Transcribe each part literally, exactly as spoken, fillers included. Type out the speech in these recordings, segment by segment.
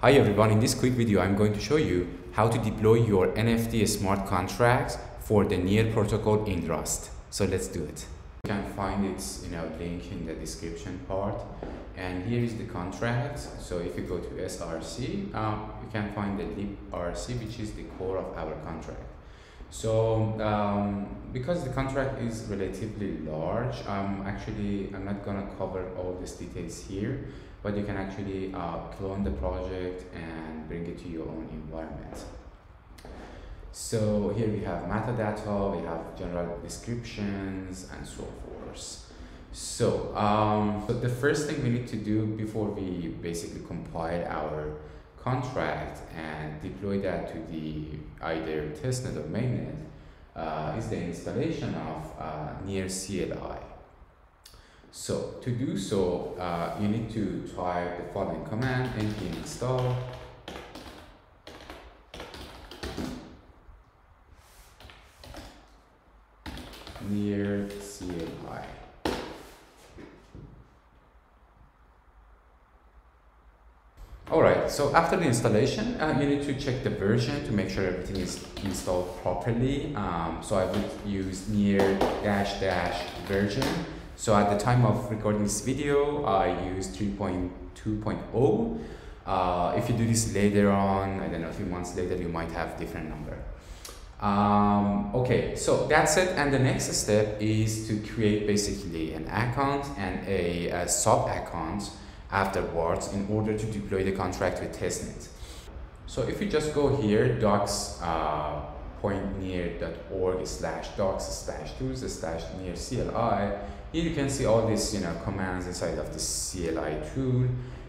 Hi everyone, in this quick video I'm going to show you how to deploy your N F T smart contracts for the NEAR protocol in Rust. So let's do it. You can find its you know, link in the description part, and here is the contract. So if you go to S R C, um, you can find the lib dot r s, which is the core of our contract. So um, because the contract is relatively large, I'm actually I'm not gonna cover all these details here, but you can actually uh, clone the project and bring it to your own environment. So here we have metadata, we have general descriptions and so forth. So, um, so the first thing we need to do before we basically compile our contract and deploy that to the either testnet or mainnet uh, is the installation of uh, Near C L I. So to do so, uh, you need to type the following command: npm install Near C L I. Alright, so after the installation, uh, you need to check the version to make sure everything is installed properly. Um, so I would use near dash dash version. So at the time of recording this video, I use three point two point zero. Uh, if you do this later on, I don't know, a few months later, you might have a different number. Um, okay, so that's it. And the next step is to create basically an account and a, a sub-account afterwards in order to deploy the contract with testnet. So if you just go here, docs, uh, .near.org slash docs slash tools slash near C L I. Here you can see all these you know commands inside of the C L I tool,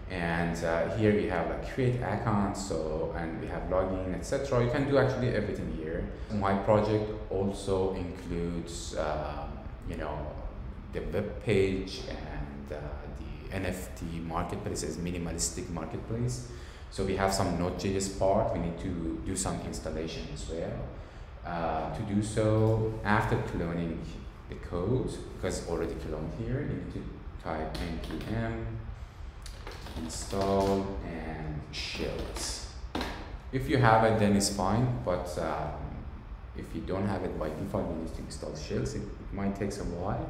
and uh, here we have like create account, so and we have login, et cetera. You can do actually everything here. My project also includes um, you know the web page and uh, the N F T marketplace, as minimalistic marketplace. So we have some Node.js part, we need to do some installation as well. Uh, to do so, after cloning the code, because it's already cloned here, you need to type npm install and shells. If you have it, then it's fine, but um, if you don't have it by default, you need to install shells. It, it might take a while.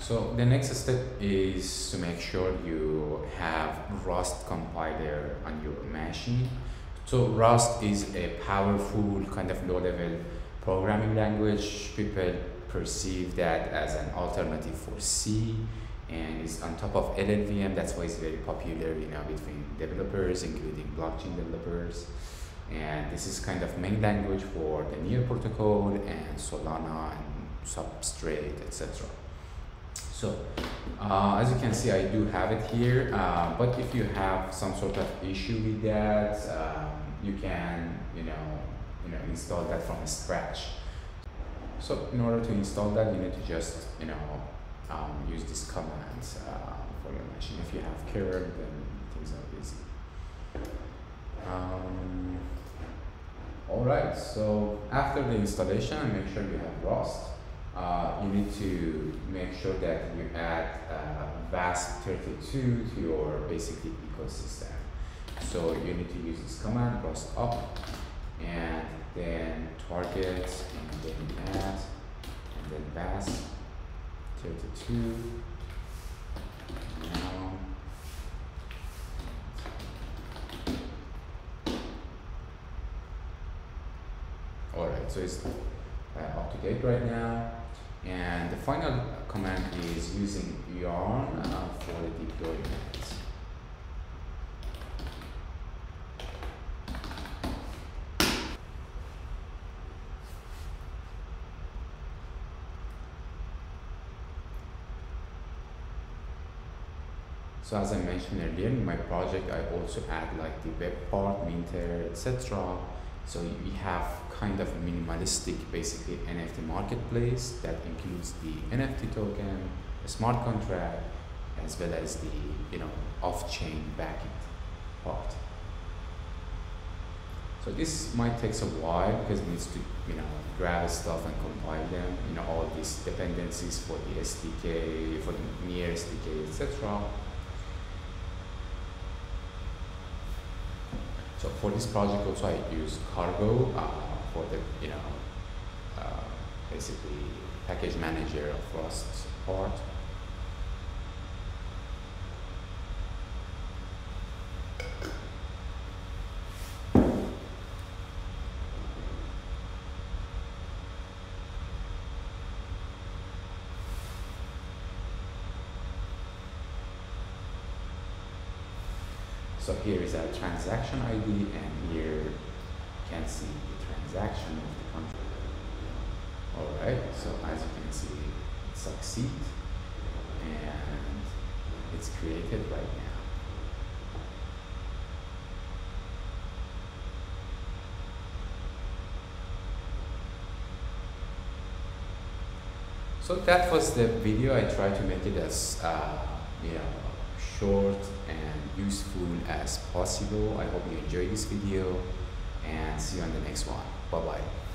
So the next step is to make sure you have Rust compiler on your machine. So Rust is a powerful kind of low-level programming language. People perceive that as an alternative for C, and it's on top of L L V M. That's why it's very popular, you know, between developers, including blockchain developers. And this is kind of main language for the NEAR protocol and Solana and Substrate, et cetera. So, uh, as you can see, I do have it here, uh, but if you have some sort of issue with that, um, you can, you know, you know, install that from scratch. So, in order to install that, you need to just, you know, um, use this command uh, for your machine. If you have curl, then things are easy. Um, Alright, so after the installation, make sure you have Rust. Uh, you need to make sure that you add uh, W A S T thirty-two to your basically ecosystem. So you need to use this command, RustUp, and then target, and then add, and then W A S T thirty-two. Now, all right, so it's uh, up to date right now. And the final command is using yarn uh, for the deployment. So as I mentioned earlier, in my project, I also add like the web part, minter, et cetera. So we have kind of minimalistic, basically N F T marketplace that includes the N F T token, the smart contract, as well as the you know off-chain backend part. So this might take a while because it needs to, you know, grab stuff and compile them, you know, all these dependencies for the S D K, for the NEAR S D K, et cetera. So for this project also I use Cargo uh, for the, you know, uh, basically package manager of Rust part. So here is our transaction I D, and here you can see the transaction of the contract. Alright, so as you can see, it succeeds and it's created right now. So that was the video. I tried to make it as uh, you know, short and useful as possible. I hope you enjoyed this video and see you on the next one. Bye bye.